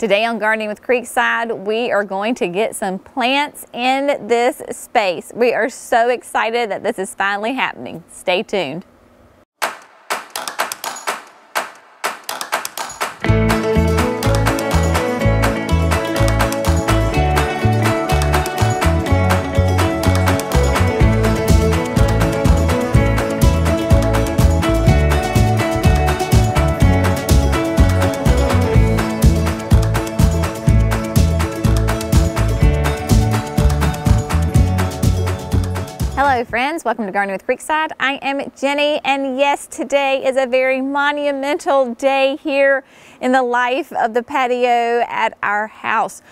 Today on Gardening with Creekside, we are going to get some plants in this space. We are so excited that this is finally happening. Stay tuned. Hello friends, welcome to Gardening with Creekside. I am Jenny, and yes, today is a very monumental day here in the life of the patio at our house.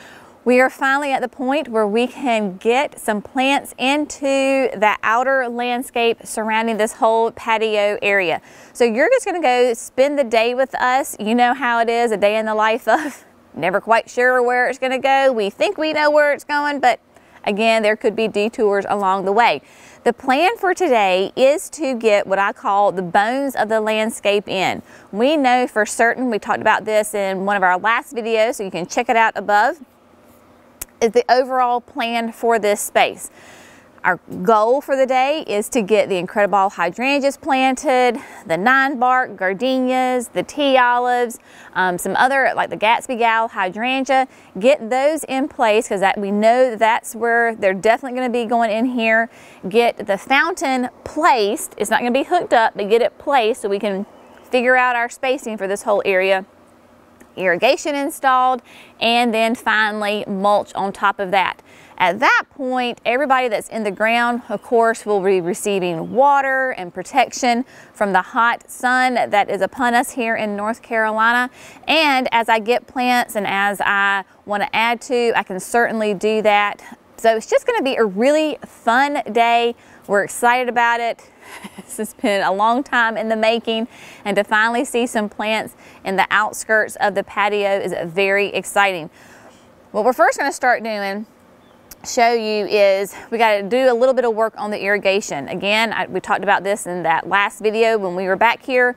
We are finally at the point where we can get some plants into the outer landscape surrounding this whole patio area. So you're just gonna go spend the day with us. You know how it is, a day in the life of never quite sure where it's gonna go. We think we know where it's going, but again, there could be detours along the way. The plan for today is to get what I call the bones of the landscape in. We know for certain, we talked about this in one of our last videos, so you can check it out above, is the overall plan for this space. Our goal for the day is to get the incredible hydrangeas planted, the 9-bark gardenias, the tea olives, some other like the Gatsby Gal hydrangea. Get those in place because we know that's where they're definitely going to be going in here. Get the fountain placed. It's not going to be hooked up, but get it placed so we can figure out our spacing for this whole area. Irrigation installed, and then finally mulch on top of that. At that point, everybody that's in the ground, of course, will be receiving water and protection from the hot sun that is upon us here in North Carolina. And as I get plants and as I want to add to, I can certainly do that. So it's just going to be a really fun day. We're excited about it. This has been a long time in the making, and to finally see some plants in the outskirts of the patio is very exciting. What we're first going to start doing, show you, is we got to do a little bit of work on the irrigation. Again, we talked about this in that last video when we were back here.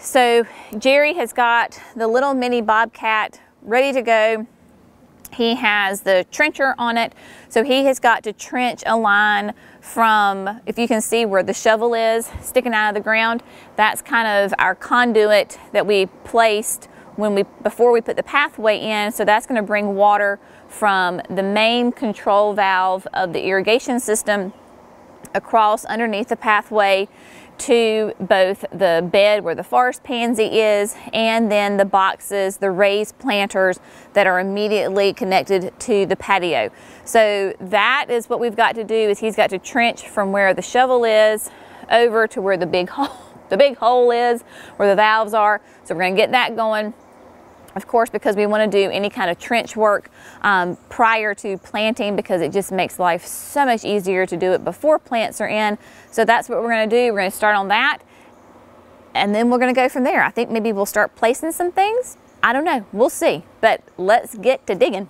So Jerry has got the little mini Bobcat ready to go. He has the trencher on it, so he has got to trench a line from, if you can see where the shovel is sticking out of the ground, that's kind of our conduit that we placed before we put the pathway in. So that's going to bring water from the main control valve of the irrigation system across underneath the pathway to both the bed where the forest pansy is, and then the boxes, the raised planters that are immediately connected to the patio. So that is what we've got to do, is he's got to trench from where the shovel is over to where the big hole is, where the valves are. So we're going to get that going. Of course, because we want to do any kind of trench work prior to planting, because it just makes life so much easier to do it before plants are in. So that's what we're going to do. We're going to start on that, and then we're going to go from there. I think maybe we'll start placing some things. I don't know. We'll see. But let's get to digging.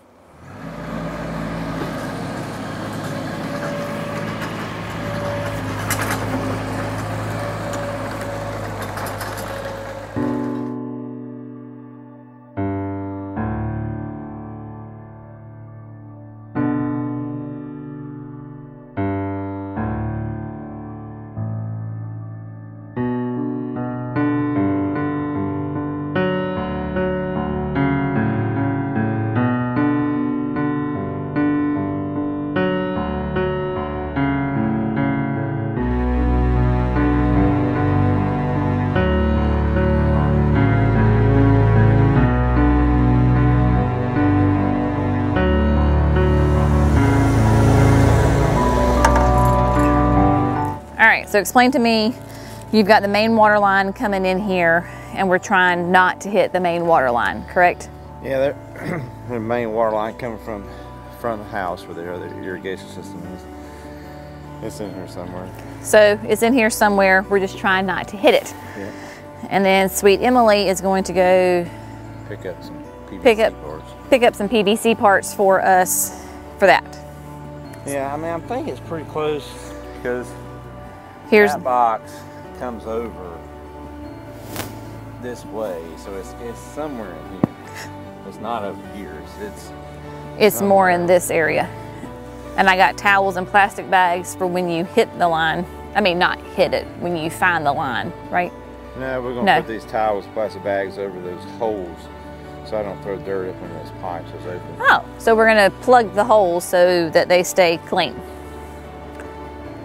So explain to me, you've got the main water line coming in here, and we're trying not to hit the main water line, correct? Yeah, the main water line coming from front of the house where the irrigation system is. It's in here somewhere. So it's in here somewhere. We're just trying not to hit it. Yeah. And then sweet Emily is going to go pick up some PVC parts. Pick up some PVC parts for us for that. Yeah, I mean, I think it's pretty close, because that box comes over this way, so it's somewhere in here. it's not up here. It's more in this area. And I got towels and plastic bags for when you hit the line. I mean, not hit it, when you find the line, right? No, we're going to put these towels, plastic bags over those holes so I don't throw dirt up when those pipes is open. Oh, so we're going to plug the holes so that they stay clean.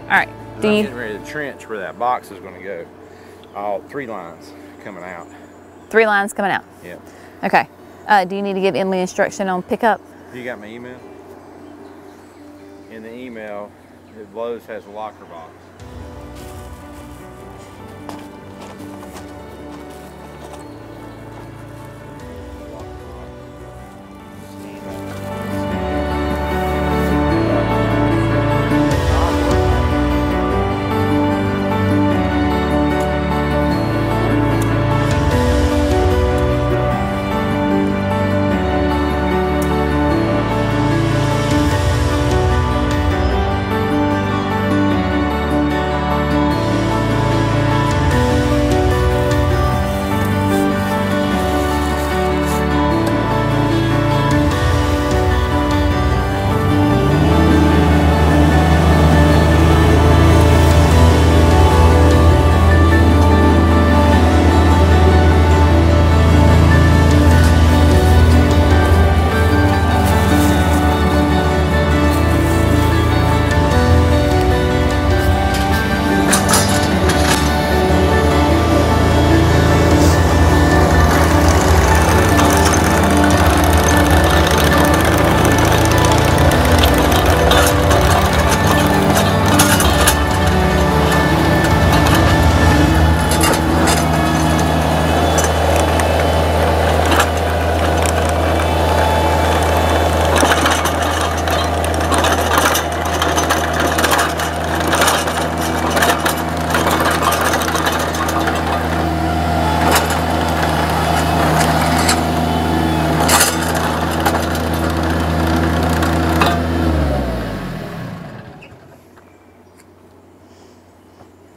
All right. I'm getting ready to trench where that box is going to go. All three lines coming out. Three lines coming out? Yeah. Okay. Do you need to give Emily instruction on pickup? You got my email? In the email, Lowe's has a locker box.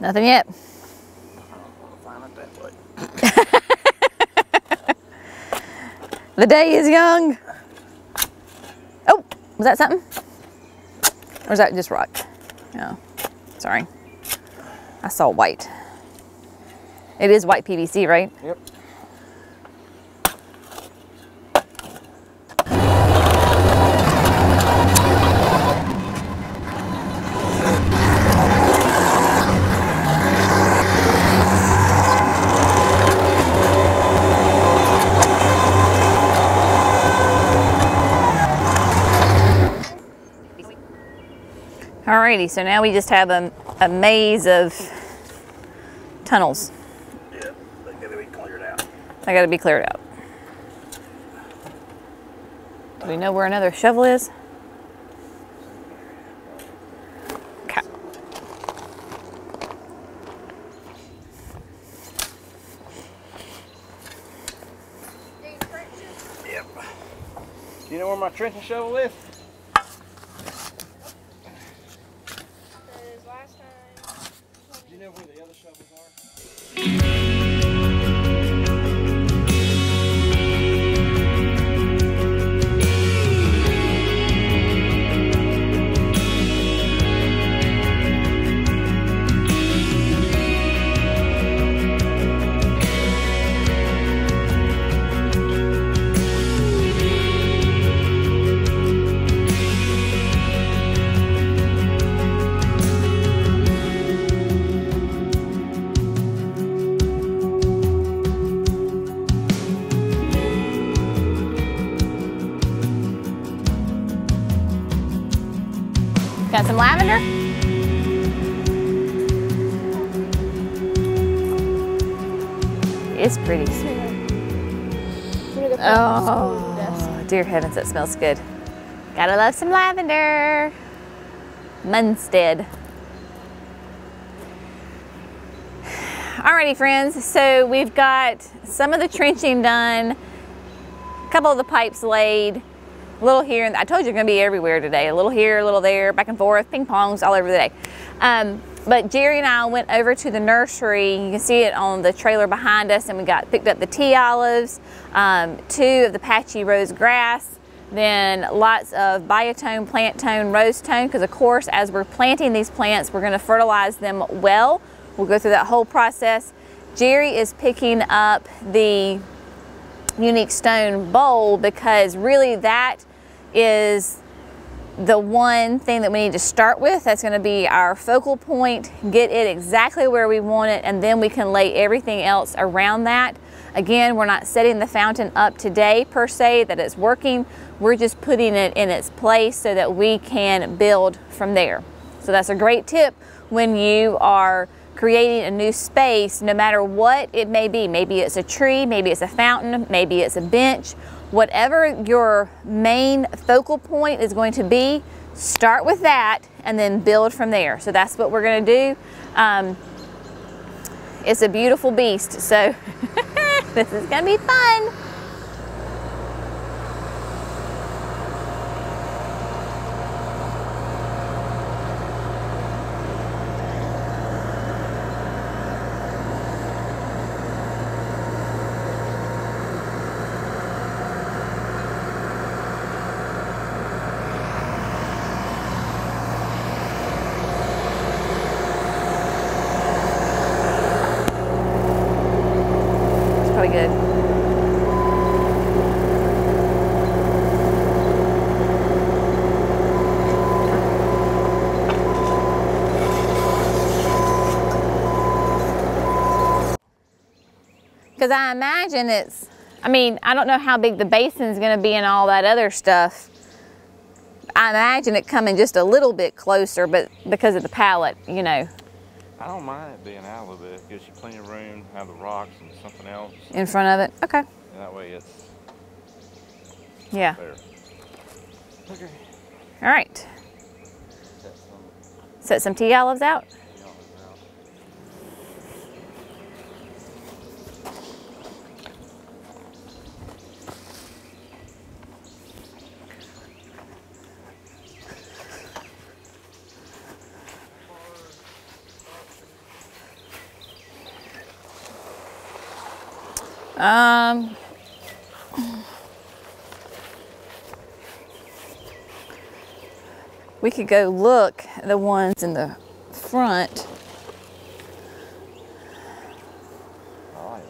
Nothing yet. The day is young. Oh, was that something? Or was that just rock? No, oh, sorry. I saw white. It is white PVC, right? Yep. Alrighty, so now we just have a maze of tunnels. Yeah, they gotta be cleared out. They gotta be cleared out. Do we know where another shovel is? Okay. Yep. Do you know where my trenching shovel is? Got some lavender? It's pretty sweet. Oh, dear heavens, that smells good. Gotta love some lavender. Munstead. Alrighty, friends, so we've got some of the trenching done, a couple of the pipes laid, a little here, and I told you it's going to be everywhere today. A little here, a little there, back and forth, ping-pongs all over the day. But Jerry and I went over to the nursery. You can see it on the trailer behind us, and we picked up the tea olives, 2 of the pachyrose grass, then lots of biotone, plant tone, rose tone, because of course as we're planting these plants, we're going to fertilize them well. We'll go through that whole process. Jerry is picking up the unique stone bowl because really that is the one thing that we need to start with. That's going to be our focal point. Get it exactly where we want it, and then we can lay everything else around that. Again, we're not setting the fountain up today per se that it's working. We're just putting it in its place so that we can build from there. So that's a great tip when you are creating a new space, no matter what it may be. Maybe it's a tree, maybe it's a fountain, maybe it's a bench. Whatever your main focal point is going to be, start with that and then build from there. So that's what we're going to do. It's a beautiful beast, so this is going to be fun. Because I imagine it's, I mean, I don't know how big the basin is going to be and all that other stuff. I imagine it coming just a little bit closer, but because of the pallet, you know. I don't mind it being out a little bit. It gives you plenty of room, have the rocks and something else in front of it. Okay. And that way it's, yeah. Fair. Okay. All right. Set some tea olives out. We could go look at the ones in the front. I like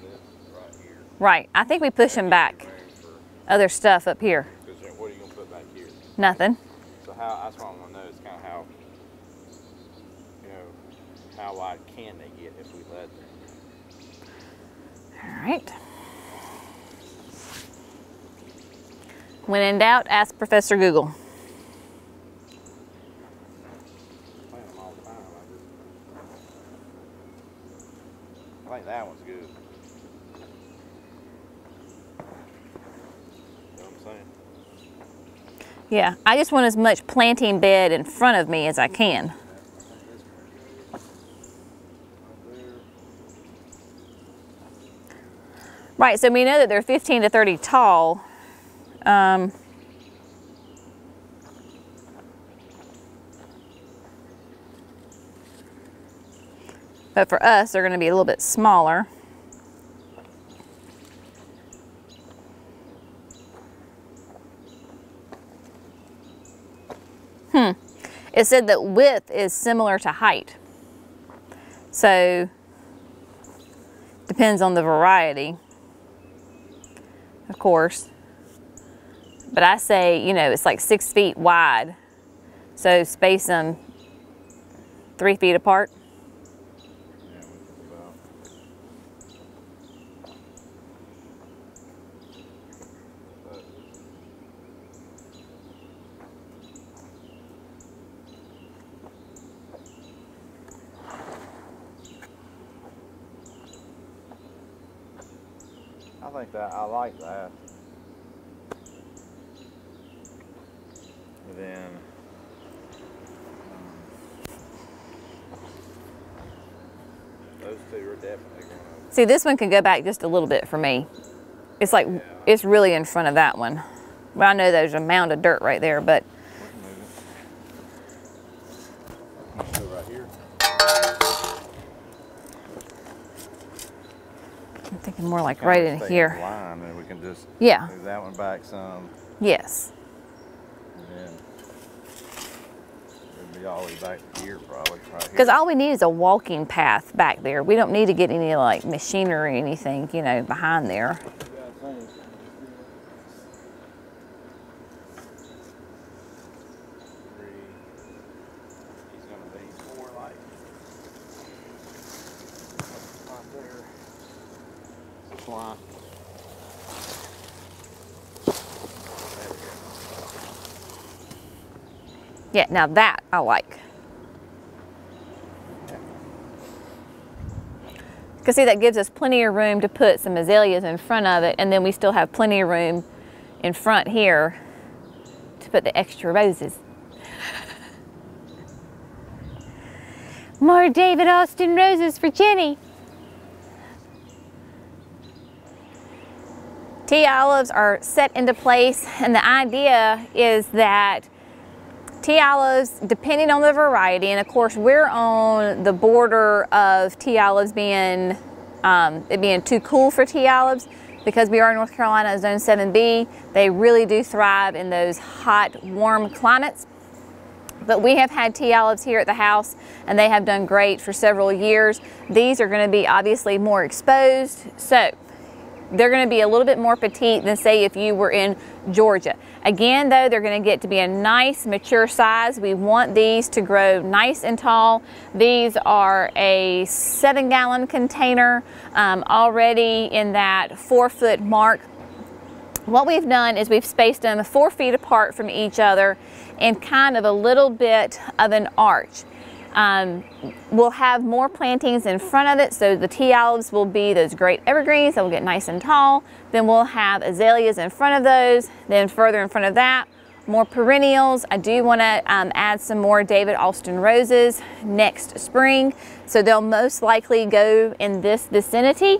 that. Right, I think we push them back. Other stuff up here. What are you gonna put back here? Nothing. So how, that's what I want to know is kind of how, you know, how wide can they get if we let them? All right. When in doubt, ask Professor Google. I think that one's good. Yeah, I just want as much planting bed in front of me as I can. Right, so we know that they're 15 to 30 tall. But for us, they're going to be a little bit smaller. It said that width is similar to height. So, depends on the variety, of course. But I say, you know, it's like 6 feet wide. So, space them 3 feet apart. I think that I like that. then those two are definitely going to... See, this one can go back just a little bit for me. It's like, yeah. It's really in front of that one. Well, I know there's a mound of dirt right there, but... Let's go right here. I'm thinking more like right in here. Line, and we can just move that one back some. Yes. And then it'll be all the way back here probably. Because all we need is a walking path back there. We don't need to get any like machinery or anything, you know, behind there. Yeah, now that I like. Because see, that gives us plenty of room to put some azaleas in front of it, and then we still have plenty of room in front here to put the extra roses. More David Austin roses for Jenny. Tea olives are set into place, and the idea is that tea olives, depending on the variety, and of course we're on the border of tea olives being, it being too cool for tea olives, because we are in North Carolina Zone 7B, they really do thrive in those hot, warm climates. But we have had tea olives here at the house and they have done great for several years. These are going to be obviously more exposed, so they're going to be a little bit more petite than say if you were in Georgia. Again though, they're going to get to be a nice mature size. We want these to grow nice and tall. These are a 7-gallon container, already in that 4-foot mark. What we've done is we've spaced them 4 feet apart from each other in kind of a little bit of an arch. We'll have more plantings in front of it, so the tea olives will be those great evergreens that will get nice and tall. Then we'll have azaleas in front of those, then further in front of that, more perennials. I do want to add some more David Austin roses next spring, so they'll most likely go in this vicinity.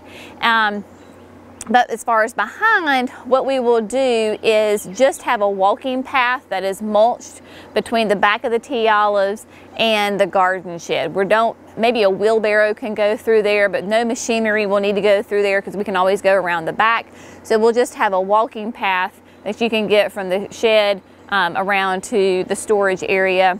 But as far as behind, what we will do is just have a walking path that is mulched between the back of the tea olives and the garden shed. We don't, maybe a wheelbarrow can go through there, but no machinery will need to go through there because we can always go around the back. So we'll just have a walking path that you can get from the shed around to the storage area.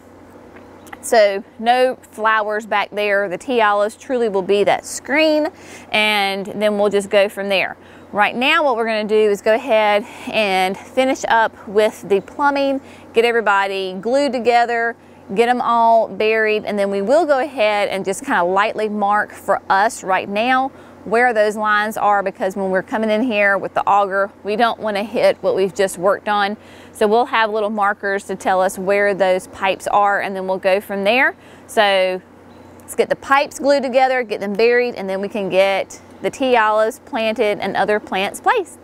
So no flowers back there. The tea olives truly will be that screen, and then we'll just go from there. Right now what we're going to do is go ahead and finish up with the plumbing, get everybody glued together, get them all buried, and then we will go ahead and just kind of lightly mark for us right now where those lines are, because when we're coming in here with the auger, we don't want to hit what we've just worked on. So we'll have little markers to tell us where those pipes are, and then we'll go from there. So let's get the pipes glued together, get them buried, and then we can get the tea olives planted and other plants placed.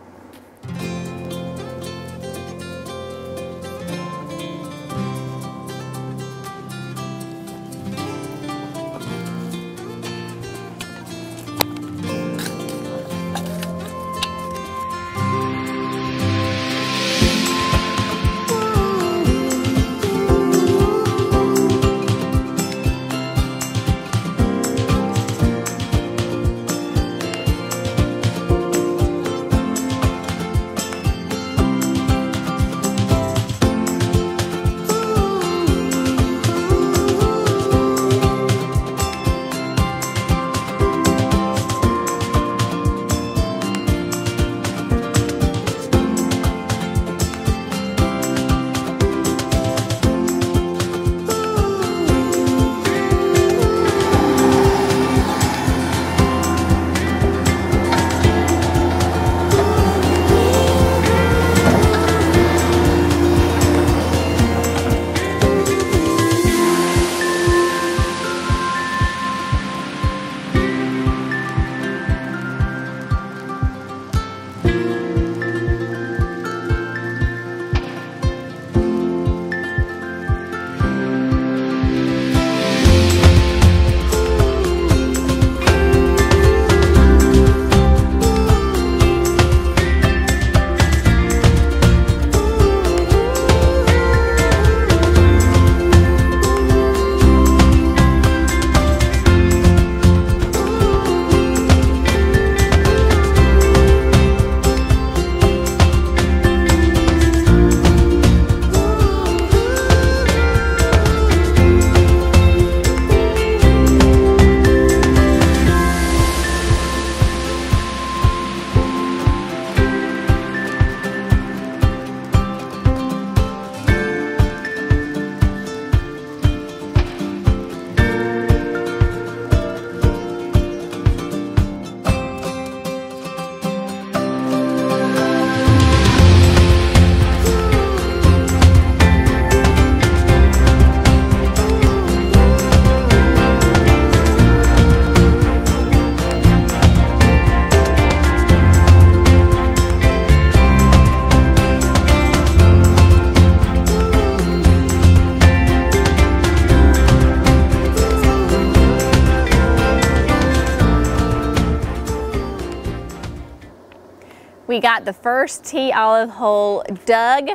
We got the first tea olive hole dug.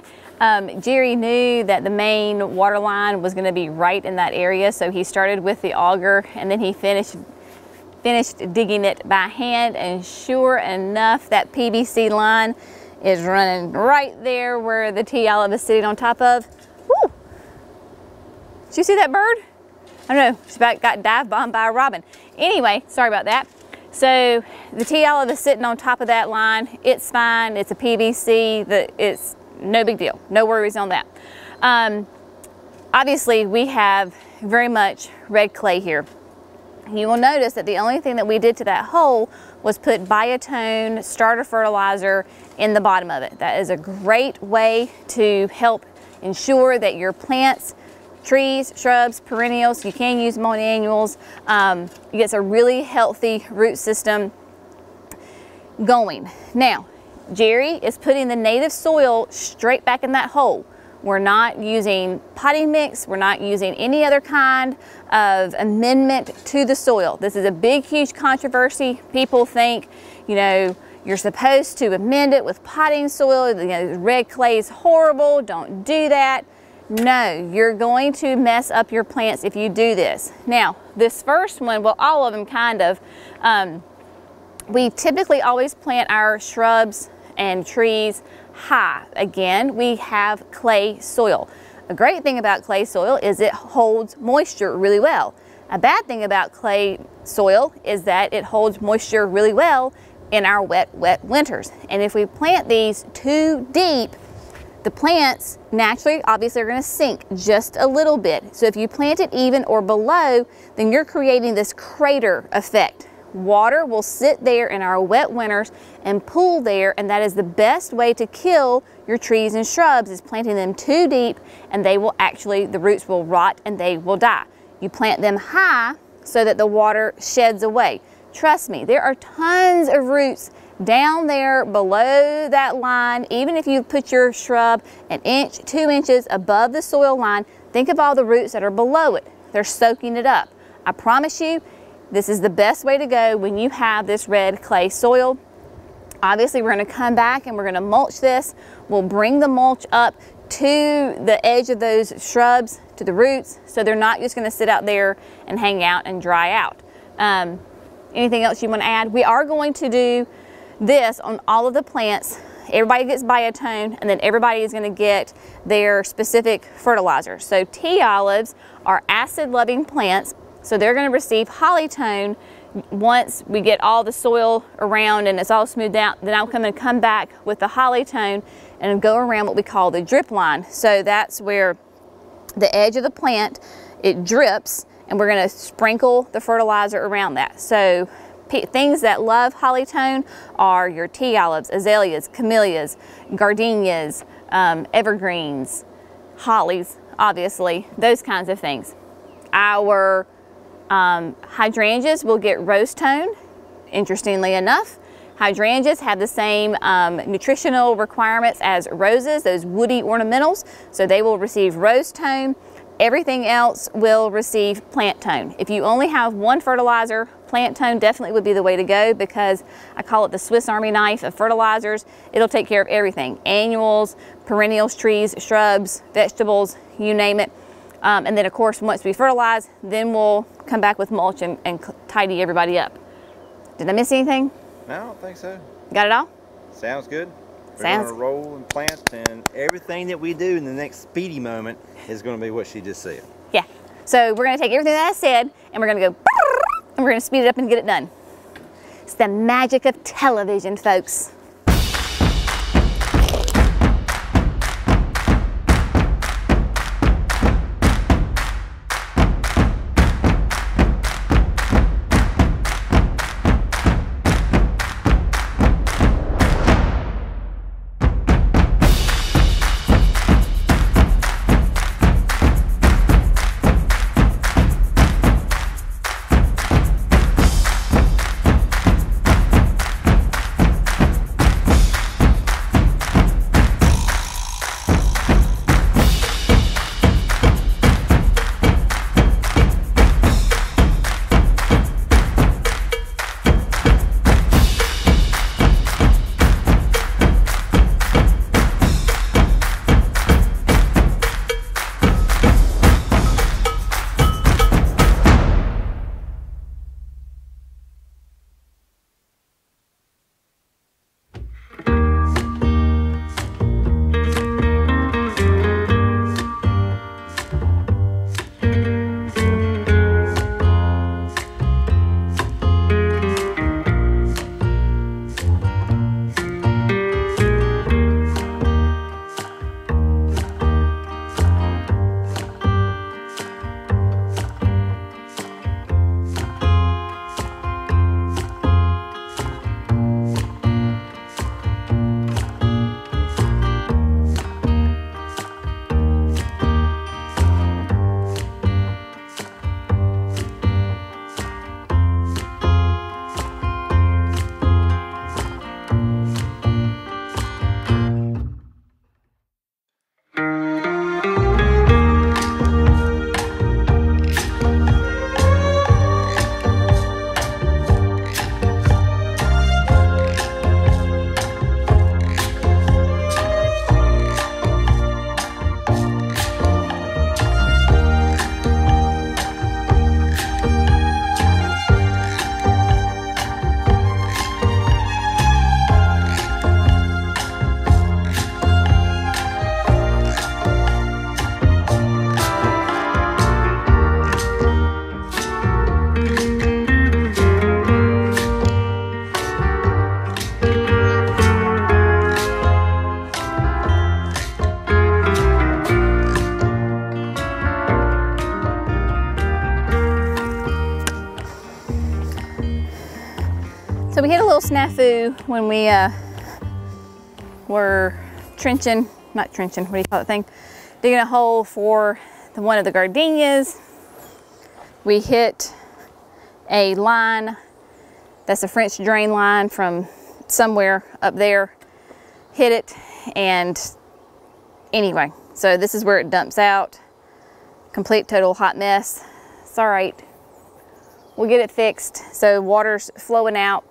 Jerry knew that the main water line was going to be right in that area, so he started with the auger and then he finished digging it by hand, and sure enough, that PVC line is running right there where the tea olive is sitting on top of. Woo! Did you see that bird? I don't know, she about got dive bombed by a robin. Anyway, sorry about that. So the tea olive is sitting on top of that line. It's fine, it's a PVC, it's no big deal, no worries on that. Obviously we have very much red clay here. You will notice that the only thing that we did to that hole was put biotone starter fertilizer in the bottom of it. That is a great way to help ensure that your plants, trees, shrubs, perennials, you can use them on annuals, it gets a really healthy root system going. Now, Jerry is putting the native soil straight back in that hole. We're not using potting mix. We're not using any other kind of amendment to the soil. This is a big, huge controversy. People think, you know, you're supposed to amend it with potting soil. You know, red clay is horrible. Don't do that. No, you're going to mess up your plants if you do this. Now, this first one, well, all of them kind of, we typically always plant our shrubs and trees high. Again, we have clay soil. A great thing about clay soil is it holds moisture really well. A bad thing about clay soil is that it holds moisture really well in our wet winters. And if we plant these too deep, the plants naturally, obviously, are going to sink just a little bit. So if you plant it even or below, then you're creating this crater effect. Water will sit there in our wet winters and pool there, and that is the best way to kill your trees and shrubs, is planting them too deep, and they will actually, the roots will rot and they will die. You plant them high so that the water sheds away. Trust me, there are tons of roots down there below that line. Even if you put your shrub an inch, 2 inches above the soil line, think of all the roots that are below it. They're soaking it up. I promise you, this is the best way to go when you have this red clay soil. Obviously, we're going to come back and we're going to mulch this. We'll bring the mulch up to the edge of those shrubs, to the roots, so they're not just going to sit out there and hang out and dry out. Anything else you want to add? We are going to do this on all of the plants. Everybody gets biotone, and then everybody is going to get their specific fertilizer. So tea olives are acid-loving plants, so they're going to receive hollytone. Once we get all the soil around and it's all smoothed out, then I'm going to come back with the hollytone and go around what we call the drip line. So that's where the edge of the plant, it drips, and we're going to sprinkle the fertilizer around that. So things that love hollytone are your tea olives, azaleas, camellias, gardenias, evergreens, hollies, obviously, those kinds of things. Our hydrangeas will get rose tone. Interestingly enough, hydrangeas have the same nutritional requirements as roses, those woody ornamentals, so they will receive rose tone. Everything else will receive plant tone. If you only have one fertilizer, plant tone definitely would be the way to go, because I call it the Swiss Army knife of fertilizers. It'll take care of everything: annuals, perennials, trees, shrubs, vegetables, you name it. And then, of course, once we fertilize, then we'll come back with mulch and tidy everybody up. Did I miss anything? No, I don't think so. Got it all? Sounds good. We're going to roll and plant, and everything that we do in the next speedy moment is going to be what she just said. Yeah. So we're going to take everything that I said, and we're going to go, and we're going to speed it up and get it done. It's the magic of television, folks. snafu when we were trenching, not trenching, what do you call that thing? Digging a hole for the, one of the gardenias. We hit a line, that's a French drain line from somewhere up there, hit it, and anyway, so this is where it dumps out. Complete total hot mess. It's all right. We'll get it fixed. So water's flowing out.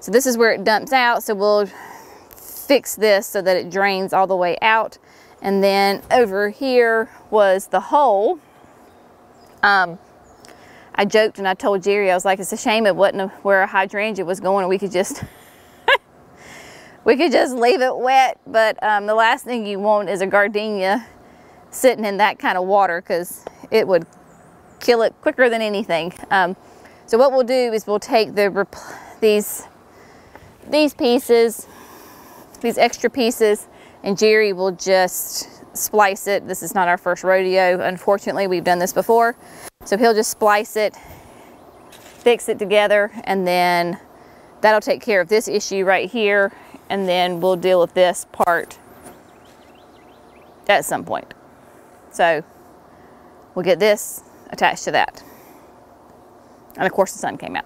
So this is where it dumps out. So we'll fix this so that it drains all the way out. And then over here was the hole. I joked and I told Jerry, I was like, it's a shame it wasn't where a hydrangea was going and we could just we could just leave it wet, but the last thing you want is a gardenia sitting in that kind of water because it would kill it quicker than anything. So what we'll do is we'll take the these pieces, these extra pieces, and Jerry will just splice it. This is not our first rodeo. Unfortunately, we've done this before. So he'll just splice it, fix it together, and then that'll take care of this issue right here. And then we'll deal with this part at some point. So we'll get this attached to that. And of course the sun came out.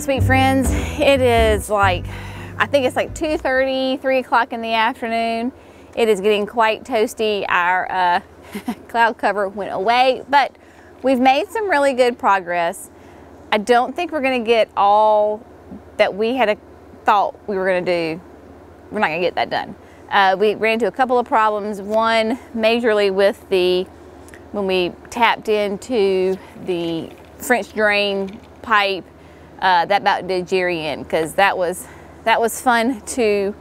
Sweet friends, it is like I think it's like 2:30, 3 o'clock in the afternoon. It is getting quite toasty. Our cloud cover went away, but we've made some really good progress. I don't think we're going to get all that we had thought we were going to do. We're not going to get that done. We ran into a couple of problems. One, majorly with when we tapped into the French drain pipe, that about did Jerry in, because that was fun to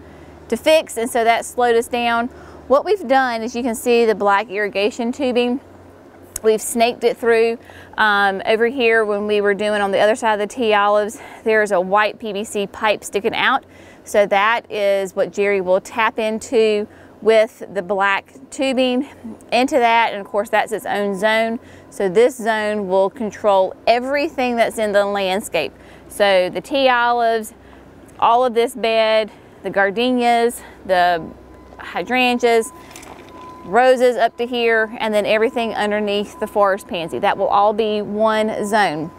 fix, and so that slowed us down. What we've done is, you can see the black irrigation tubing. We've snaked it through. Over here, when we were doing on the other side of the tea olives, there's a white PVC pipe sticking out. So that is what Jerry will tap into with the black tubing into that. And of course, that's its own zone. So this zone will control everything that's in the landscape. So the tea olives, all of this bed, the gardenias, the hydrangeas, roses up to here, and then everything underneath the forest pansy. That will all be one zone.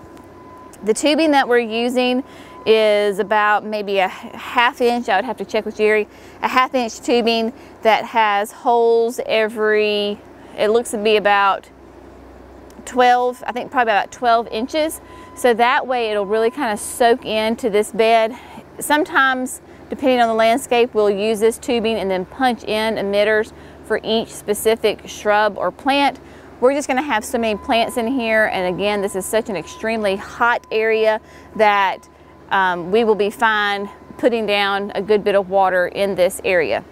The tubing that we're using is about maybe a half inch. I would have to check with Jerry. A half inch tubing that has holes every, it looks to be about 12, I think probably about 12 inches. So that way it'll really kind of soak into this bed. Sometimes, depending on the landscape, we'll use this tubing and then punch in emitters for each specific shrub or plant. We're just gonna have so many plants in here, and again, this is such an extremely hot area that we will be fine putting down a good bit of water in this area.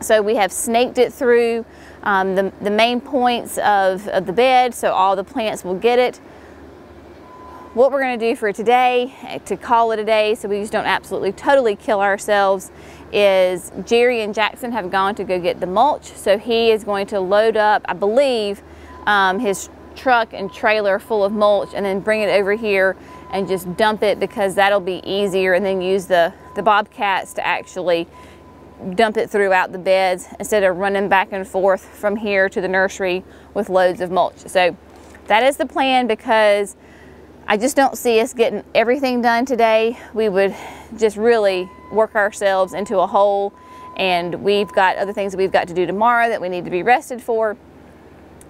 So we have snaked it through the main points of the bed, so all the plants will get it. What we're going to do for today, to call it a day so we just don't absolutely totally kill ourselves, is Jerry and Jackson have gone to go get the mulch. So he is going to load up, I believe, his truck and trailer full of mulch and then bring it over here and just dump it, because that'll be easier, and then use the bobcats to actually dump it throughout the beds instead of running back and forth from here to the nursery with loads of mulch. So that is the plan, because I just don't see us getting everything done today. We would just really work ourselves into a hole, and we've got other things that we've got to do tomorrow that we need to be rested for.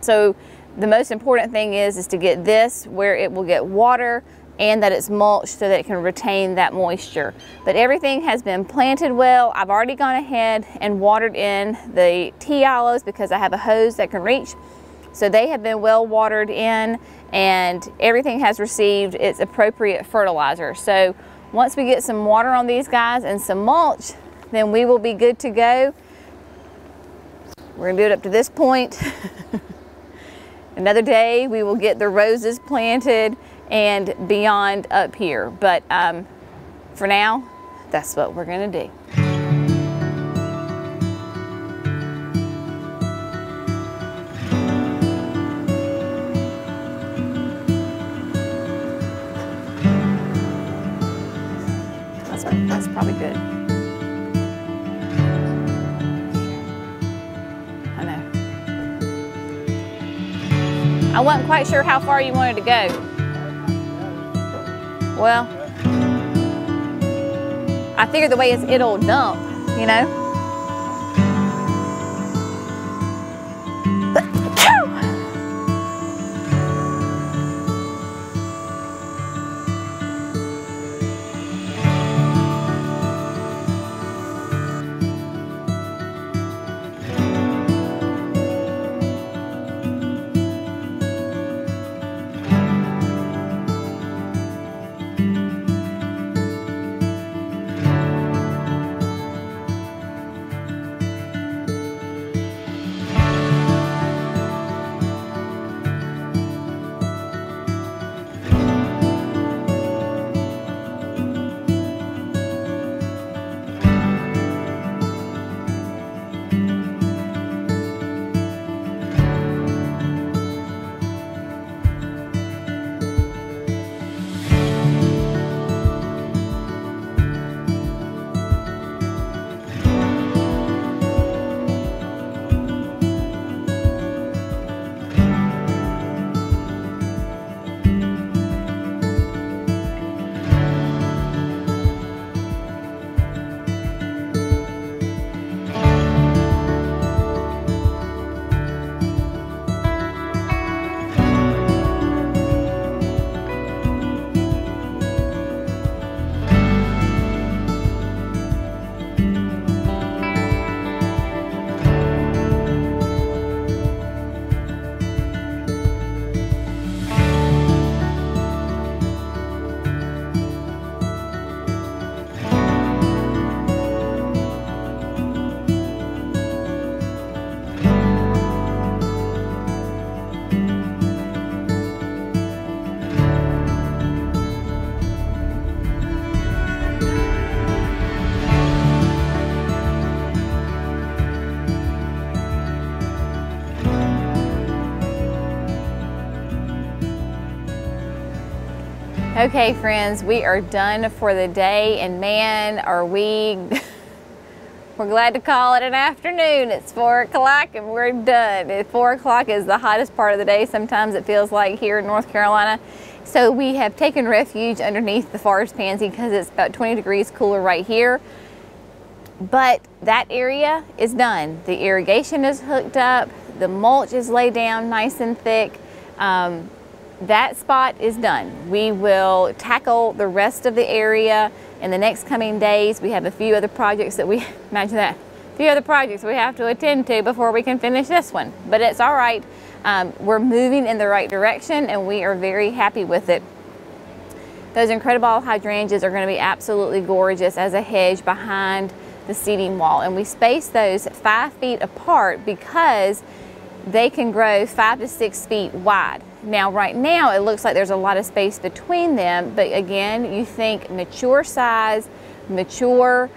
So the most important thing is to get this where it will get water and that it's mulched so that it can retain that moisture. But everything has been planted well. I've already gone ahead and watered in the tea olives because I have a hose that can reach. So they have been well watered in, and everything has received its appropriate fertilizer. So once we get some water on these guys and some mulch, then we will be good to go. We're gonna do it up to this point. Another day, we will get the roses planted and beyond up here. But for now, that's what we're gonna do. That's probably good. I know. I wasn't quite sure how far you wanted to go. Well, I figured the way is it'll dump, you know? Okay friends, we are done for the day, and man, are we we're glad to call it an afternoon. It's 4 o'clock and we're done. 4 o'clock is the hottest part of the day. Sometimes it feels like here in North Carolina. So we have taken refuge underneath the forest pansy because it's about 20 degrees cooler right here. But that area is done. The irrigation is hooked up. The mulch is laid down nice and thick. That spot is done. We will tackle the rest of the area in the next coming days. We have a few other projects that we, imagine that, a few other projects we have to attend to before we can finish this one. But it's all right. We're moving in the right direction and we are very happy with it. Those incredible hydrangeas are going to be absolutely gorgeous as a hedge behind the seeding wall. And we space those 5 feet apart because they can grow 5 to 6 feet wide. Now, right now, it looks like there's a lot of space between them, but again, you think mature size, mature,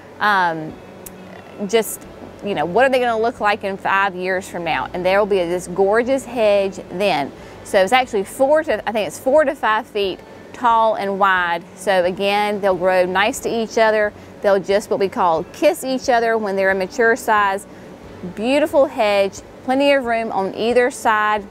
just, you know, what are they going to look like in 5 years from now? And there will be this gorgeous hedge then. So it's actually I think it's 4 to 5 feet tall and wide. So again, they'll grow nice to each other. They'll just what we call kiss each other when they're a mature size. Beautiful hedge, plenty of room on either side.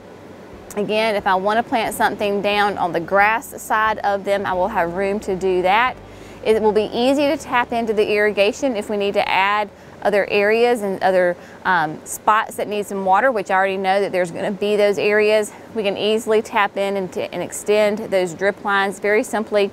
Again, if I want to plant something down on the grass side of them, I will have room to do that. It will be easy to tap into the irrigation if we need to add other areas and other spots that need some water, which I already know that there's going to be those areas. We can easily tap in and extend those drip lines very simply.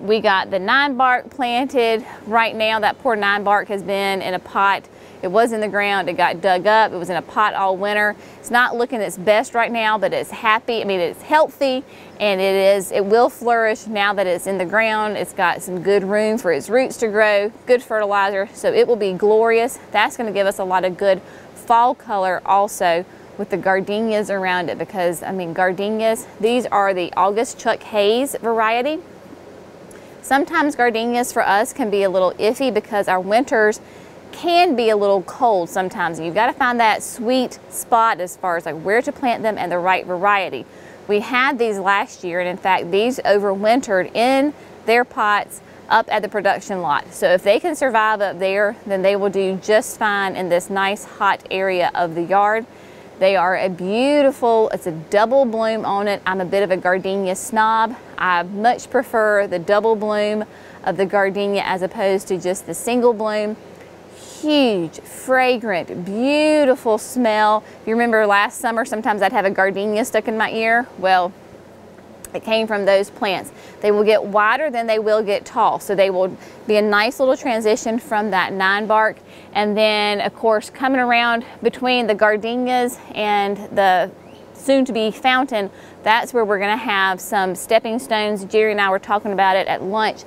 We got the 9 bark planted right now. That poor 9 bark has been in a pot. It was in the ground, it got dug up, it was in a pot all winter. It's not looking its best right now, but it's happy, I mean, it's healthy, and it will flourish now that it's in the ground. It's got some good room for its roots to grow, good fertilizer, so it will be glorious. That's gonna give us a lot of good fall color also with the gardenias around it because, I mean, gardenias, these are the August Chuck Hayes variety. Sometimes gardenias for us can be a little iffy because our winters can be a little cold sometimes. You've got to find that sweet spot as far as like where to plant them and the right variety. We had these last year, and in fact these overwintered in their pots up at the production lot. So if they can survive up there, then they will do just fine in this nice hot area of the yard. They are a beautiful, it's a double bloom on it. I'm a bit of a gardenia snob. I much prefer the double bloom of the gardenia as opposed to just the single bloom. Huge, fragrant, beautiful smell. You remember last summer, sometimes I'd have a gardenia stuck in my ear. Well, it came from those plants. They will get wider than they will get tall. So they will be a nice little transition from that 9 bark. And then of course, coming around between the gardenias and the soon to be fountain, that's where we're gonna have some stepping stones. Jerry and I were talking about it at lunch.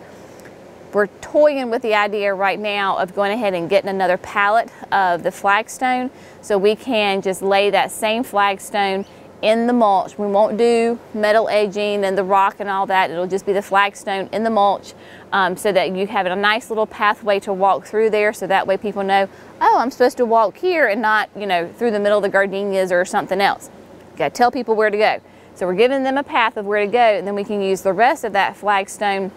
We're toying with the idea right now of going ahead and getting another pallet of the flagstone so we can just lay that same flagstone in the mulch. We won't do metal edging and the rock and all that. It'll just be the flagstone in the mulch so that you have a nice little pathway to walk through there so that way people know, oh, I'm supposed to walk here and not, you know, through the middle of the gardenias or something else. You gotta tell people where to go. So we're giving them a path of where to go, and then we can use the rest of that flagstone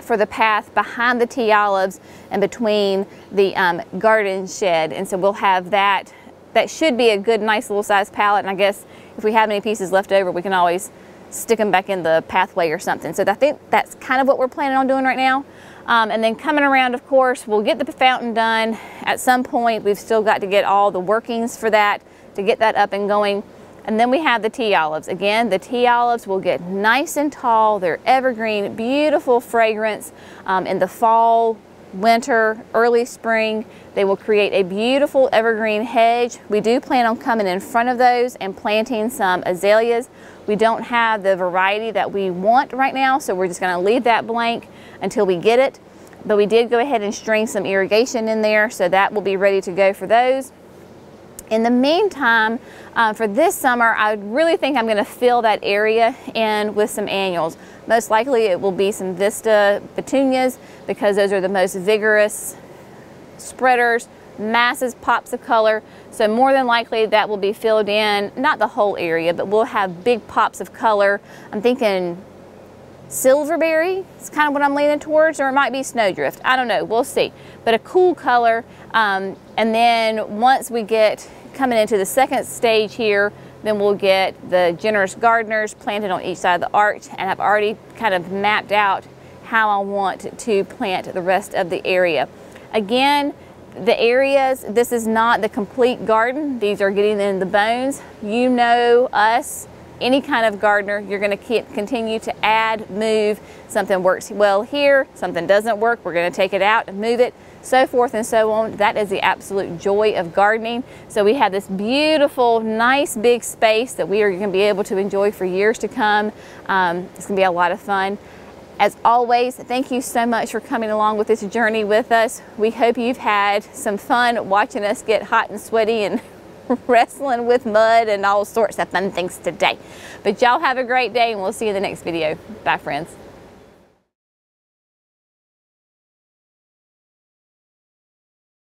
for the path behind the tea olives and between the garden shed. And so we'll have that. That should be a good, nice little size pallet. And I guess if we have any pieces left over, we can always stick them back in the pathway or something. So I think that's kind of what we're planning on doing right now. And then coming around, of course, we'll get the fountain done at some point. We've still got to get all the workings for that to get that up and going. And then we have the tea olives. Again, the tea olives will get nice and tall. They're evergreen, beautiful fragrance. In the fall, winter, early spring, they will create a beautiful evergreen hedge. We do plan on coming in front of those and planting some azaleas. We don't have the variety that we want right now, so we're just gonna leave that blank until we get it. But we did go ahead and string some irrigation in there, so that will be ready to go for those. In the meantime, for this summer, I really think I'm gonna fill that area in with some annuals. Most likely it will be some Vista petunias because those are the most vigorous spreaders, masses, pops of color. So more than likely that will be filled in, not the whole area, but we'll have big pops of color. I'm thinking silverberry is kind of what I'm leaning towards, or it might be snowdrift. I don't know, we'll see. But a cool color. And then once we get coming into the second stage here, then we'll get the generous gardeners planted on each side of the arch, and I've already kind of mapped out how I want to plant the rest of the area. Again, the areas, this is not the complete garden. These are getting in the bones. You know us, any kind of gardener, you're going to continue to add, move. Something works well here, something doesn't work, we're going to take it out and move it, so forth and so on. That is the absolute joy of gardening. So we have this beautiful, nice big space that we are going to be able to enjoy for years to come. It's going to be a lot of fun. As always, thank you so much for coming along with this journey with us. We hope you've had some fun watching us get hot and sweaty and wrestling with mud and all sorts of fun things today. But y'all have a great day, and we'll see you in the next video. Bye, friends.